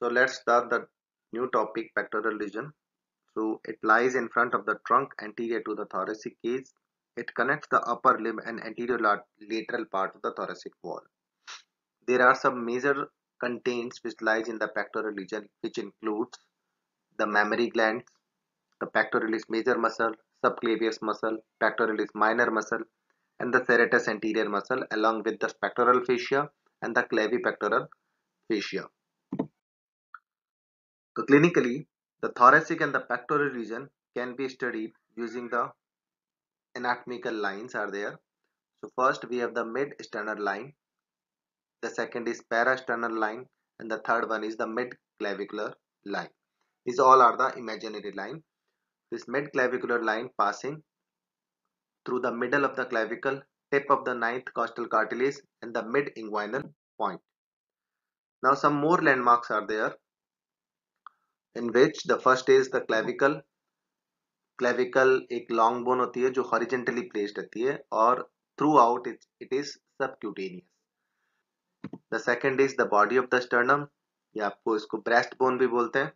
So let's start the new topic, pectoral region. So it lies in front of the trunk, anterior to the thoracic cage. It connects the upper limb and anterior lateral part of the thoracic wall. There are some major contents which lies in the pectoral region, which includes the mammary glands, the pectoralis major muscle, subclavius muscle, pectoralis minor muscle, and the serratus anterior muscle, along with the pectoral fascia and the clavipectoral fascia. So clinically, the thoracic and the pectoral region can be studied using the anatomical lines are there. So first we have the mid sternal line, the second is parasternal line, and the third one is the mid clavicular line. These all are the imaginary line. This mid clavicular line passing through the middle of the clavicle, tip of the ninth costal cartilage, and the mid inguinal point. Now some more landmarks are there, in which the first is the clavicle. Clavicle एक long bone होती है जो horizontally placed रहती है और throughout it is subcutaneous. The second is the body of the sternum, या आपको इसको breast bone भी बोलते हैं,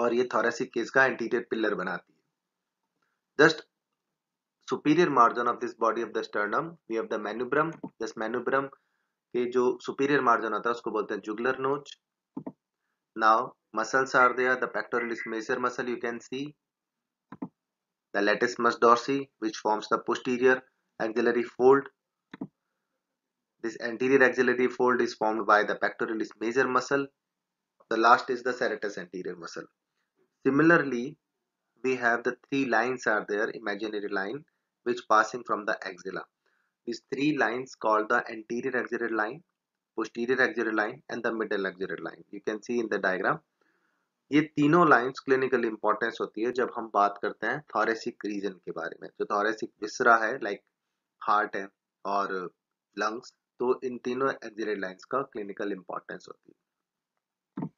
और ये thoracic cage का anterior pillar बनाती है. Just superior margin of this body of the sternum, we have the manubrium. This manubrium के जो superior margin होता है उसको बोलते हैं jugular notch. Now muscles are there, the pectoralis major muscle you can see, the latissimus dorsi which forms the posterior axillary fold. This anterior axillary fold is formed by the pectoralis major muscle. The last is the serratus anterior muscle. Similarly, we have the three lines are there, imaginary line, which passing from the axilla. These three lines called the anterior axillary line, posterior axillary line, and the middle axillary line. You can see in the diagram. ये तीनों lines clinical importance होती है जब हम बात करते हैं thoracic region के बारे में. जो thoracic viscera है, like heart है और lungs, तो इन तीनों axillary lines का clinical importance होती है.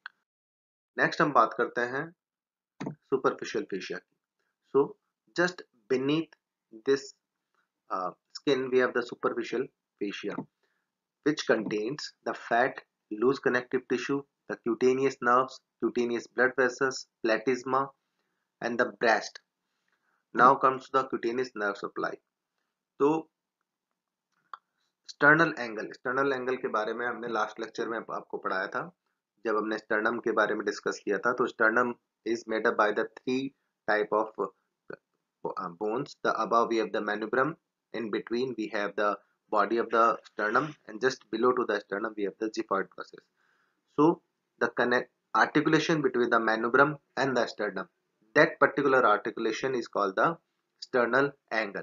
Next हम बात करते हैं superficial fascia. So just beneath this skin we have the superficial fascia, which contains the fat, loose connective tissue, the cutaneous nerves, cutaneous blood vessels, platysma, and the breast. Now comes the cutaneous nerve supply. So sternal angle के बारे में हमने last lecture में आपको पढ़ाया था. जब हमने sternum के बारे में discuss किया था, तो sternum is made up by the three type of bones. The above we have the manubrium, in between we have the body of the sternum, and just below to the sternum we have the xiphoid process. So the articulation between the manubrium and the sternum, that particular articulation is called the sternal angle.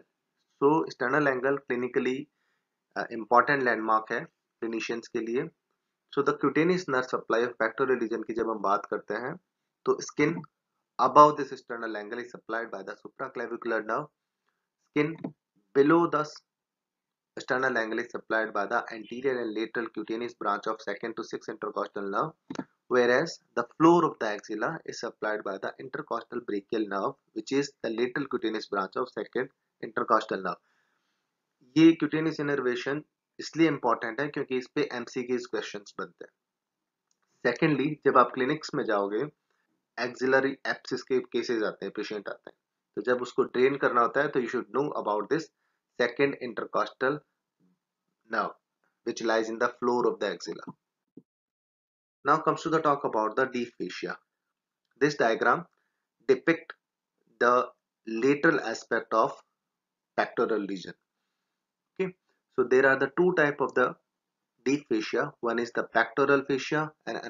So sternal angle clinically important landmark है clinicians के लिए. So the cutaneous nerve supply of pectoral region की जब हम बात करते हैं, so skin above this sternal angle is supplied by the supraclavicular nerve. Skin below the sternal angle is supplied by the anterior and lateral cutaneous branch of 2nd to 6th intercostal nerve, whereas the floor of the axilla is supplied by the intercostal brachial nerve, which is the lateral cutaneous branch of 2nd intercostal nerve. ये cutaneous innervation इसलिए important है क्योंकि इस पे MCQs questions बनते हैं. Secondly, जब आप clinics में जाओगे, एक्सिलरी एप्सिस के केसेस आते हैं, पेशेंट आते हैं, तो जब उसको ड्रेन करना होता है तो you should know about this second intercostal nerve which lies in the floor of the axilla. Now comes to the talk about the deep fascia. This diagram depict the lateral aspect of pectoral region. Okay, so there are the two type of the deep fascia. One is the pectoral fascia and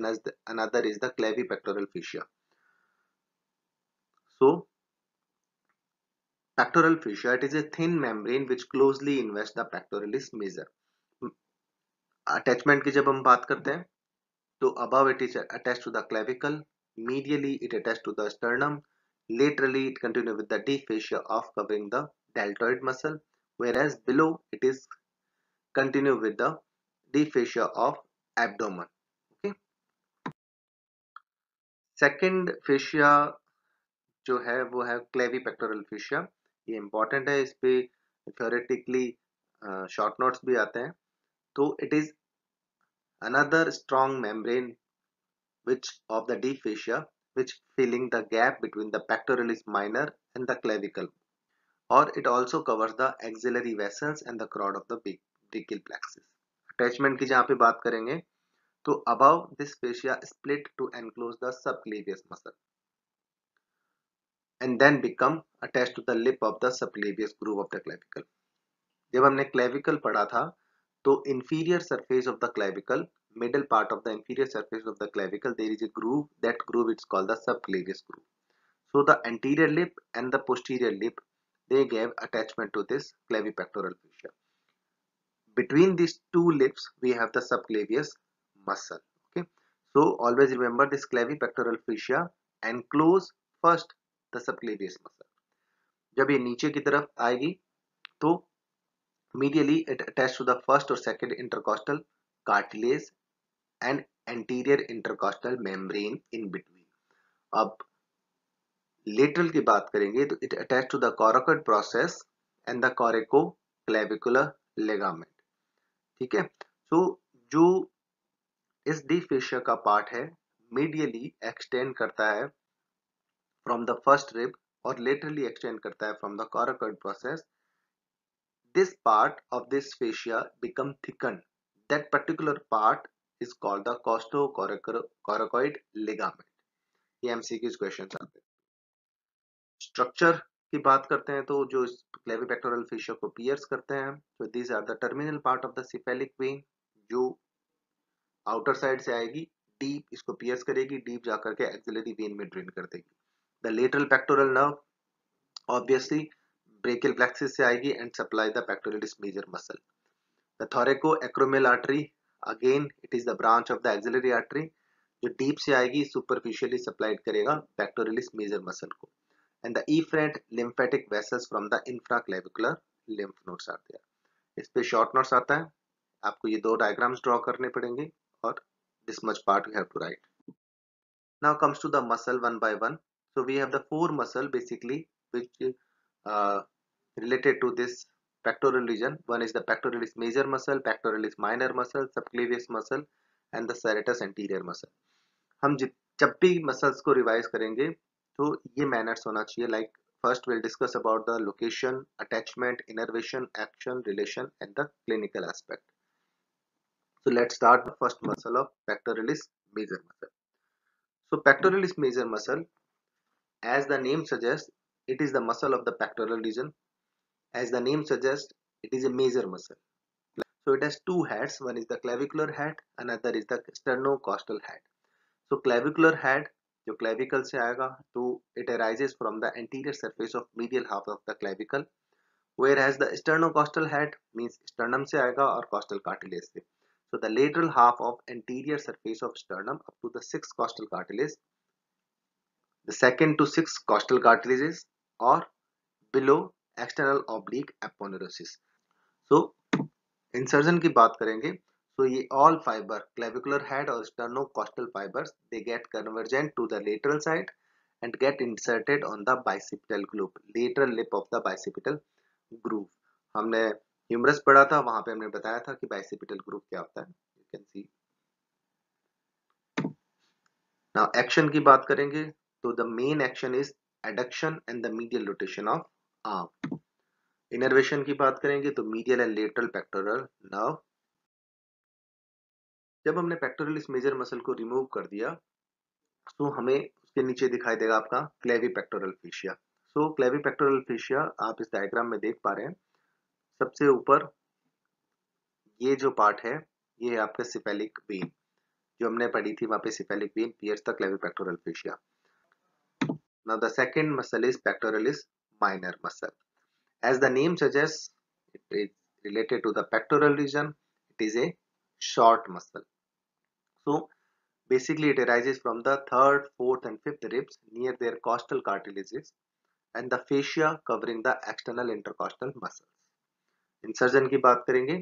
another is the clavipectoral fascia. So, pectoral fascia, it is a thin membrane which closely invests the pectoralis major. Attachment की जब हम बात करते हैं, तो above it is attached to the clavicle, medially it attached to the sternum, laterally it continues with the deep fascia of covering the deltoid muscle, whereas below it is continue with the deep fascia of abdomen. Okay. Second fascia जो है वो है क्लेविपेक्टोरल fascia. ये important है, इस पे theoretically short notes भी आते हैं. तो it is another strong membrane of the deep fascia which filling the gap between the pectoralis minor and the clavicle, or it also covers the axillary vessels and the crowd of the brachial plexus. Attachment की जहाँ पे बात करेंगे तो above this fascia split to enclose the subclavius muscle and then become attached to the lip of the subclavius groove of the clavicle. जब हमने clavicle पढ़ा था तो inferior surface of the clavicle, middle part of the inferior surface of the clavicle, there is a groove. That groove is called the subclavius groove. So the anterior lip and the posterior lip, they gave attachment to this clavipectoral fascia. Between these two lips we have the subclavius muscle. Okay, so always remember this clavipectoral fascia enclose first the subclavius muscle. जब ये नीचे की तरफ आएगी तो medially it attached to the first or second intercostal cartilage and anterior intercostal membrane in between. अब lateral की बात करेंगे तो it attached to the coracoid process and the coraco-clavicular ligament. ठीक है, so जो इस deep fascia का part है medially extend करता है from the first rib और laterally extend करता है from the coracoid process. This part of this fascia become thickened. That particular part is called the costo coracoid ligament. ये MCQ's questions आते हैं. Structure की बात करते हैं तो जो क्लेविपेक्टोरल fascia को पियर्स करते हैं, तो these are the terminal part of the cephalic vein, जो आउटर साइड से आएगी, डीप इसको पियर्स करेगी, डीप जाकर के एक्सिलरी वेन में ड्रेन कर देगी. The lateral pectoral nerve obviously brachial plexus से आएगी and supply the pectoralis major muscle. The thoracoacromial artery, again it is the branch of the axillary artery, जो deep से आएगी superficially supplied करेगा pectoralis major muscle को. And the efferent lymphatic vessels from the infraclavicular lymph nodes are there. इस पे short notes आता है, आपको ये दो diagrams draw करने पड़ेंगे और this much part you have to write. Now comes to the muscle one by one. So we have the four muscle basically which related to this pectoral region. One is the pectoralis major muscle, pectoralis minor muscle, subclavius muscle and the serratus anterior muscle. हम जब भी muscles को revise करेंगे तो ये manners होना चाहिए. Like first we'll discuss about the location, attachment, innervation, action, relation and the clinical aspect. So let's start the first muscle of pectoralis major muscle. So pectoralis major muscle, as the name suggests, it is the muscle of the pectoral region. As the name suggests, it is a major muscle. So it has two heads. One is the clavicular head, another is the sternocostal head. So clavicular head, जो clavicle से आएगा, तो it arises from the anterior surface of medial half of the clavicle, whereas the sternocostal head means sternum से आएगा और costal cartilage से. So the lateral half of anterior surface of sternum up to the sixth costal cartilage, the second to sixth costal cartilages or below external oblique aponeurosis. So insertion की बात करेंगे तो ये all fiber clavicular head और sternocostal fibers, they get convergent to the lateral side and get inserted on the bicipital groove, lateral lip of the bicipital groove. हमने humerus पढ़ा था, वहाँ पे हमने बताया था कि bicipital groove क्या होता है. You can see. Now action की बात करेंगे तो the main action is adduction and the medial rotation of arm. Innervation की बात करेंगे तो medial and lateral pectoral nerve. जब हमने pectoralis major muscle को remove कर दिया तो हमें उसके नीचे दिखाई देगा आपका clavipectoral fascia. So clavipectoral fascia आप इस diagram में देख पा रहे हैं. सबसे ऊपर ये जो part है ये है आपका cephalic vein, जो हमने पढ़ी थी वहाँ पे cephalic vein pierce the clavipectoral fascia. Now the second muscle is pectoralis minor muscle. As the name suggests, it is related to the pectoral region. It is a short muscle. So basically it arises from the third, fourth and fifth ribs near their costal cartilages and the fascia covering the external intercostal muscles. Insertion की बात करेंगे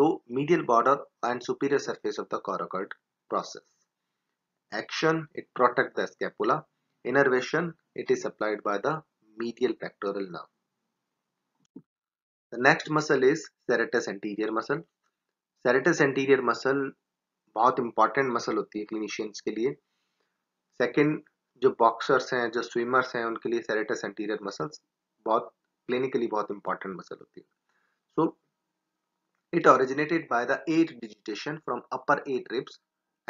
तो medial border and superior surface of the coracoid process. Action, it protects the scapula. Innervation, it is supplied by the medial pectoral nerve. The next muscle is serratus anterior muscle. Serratus anterior muscle बहुत important muscle होती है clinicians के लिए. Second जो boxers हैं, जो swimmers हैं, उनके लिए सेरेटस एंटीरियर मसल्स बहुत क्लिनिकली बहुत इंपॉर्टेंट मसल होती है. So it originated by the eight digitation from upper eight ribs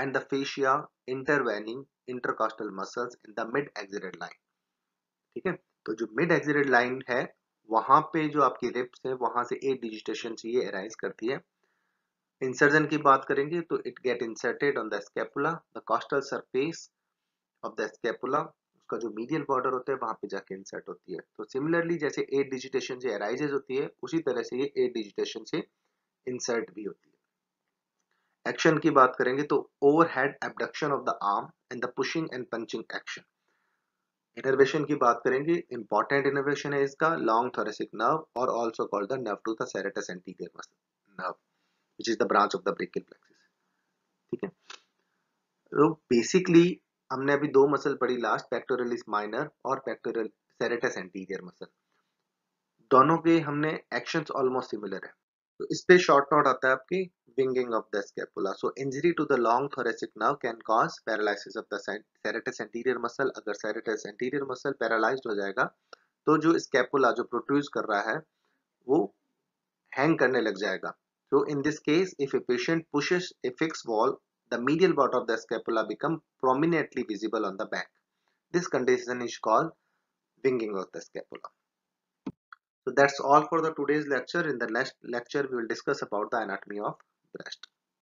and the fascia intervening intercostal muscles in the mid axillary line. ठीक है, तो जो mid axillary line है वहां पे जो आपकी ribs है वहां से eight digitations ये arise करती है. Insertion की बात करेंगे तो it get inserted on the scapula, the costal surface of the scapula, उसका जो medial border होता है वहां पे जाके insert होती है. तो similarly जैसे eight digitations ये arises होती है उसी तरह से ये eight digitations से insert भी होती है. एक्शन की बात करेंगे तो overhead abduction of the arm and the pushing and punching action. Innervation की बात करेंगे, इंपॉर्टेंट इनर्वेशन है इसका लॉन्ग थोरेसिक नर्व और also called the nerve to the serratus anterior muscle nerve which is the branch of the brachial plexus. ठीक है, तो basically हमने अभी दो मसल पढ़ी लास्ट, पेक्टोरालिस माइनर और पेक्टोरल सेरेटस एंटीरियर मसल. दोनों के हमने एक्शंस ऑलमोस्ट सिमिलर है. तो इस पे शॉर्ट नोट आता है आपकी winging of the scapula. So injury to the long thoracic nerve can cause paralysis of the serratus anterior muscle. अगर serratus anterior muscle paralyzed हो जाएगा तो जो scapula जो protrude कर रहा है वो hang करने लग जाएगा. So in this case, if a patient pushes a fixed wall, the medial border of the scapula become prominently visible on the back. This condition is called winging of the scapula. So that's all for the today's lecture. In the next lecture, we will discuss about the anatomy of breast.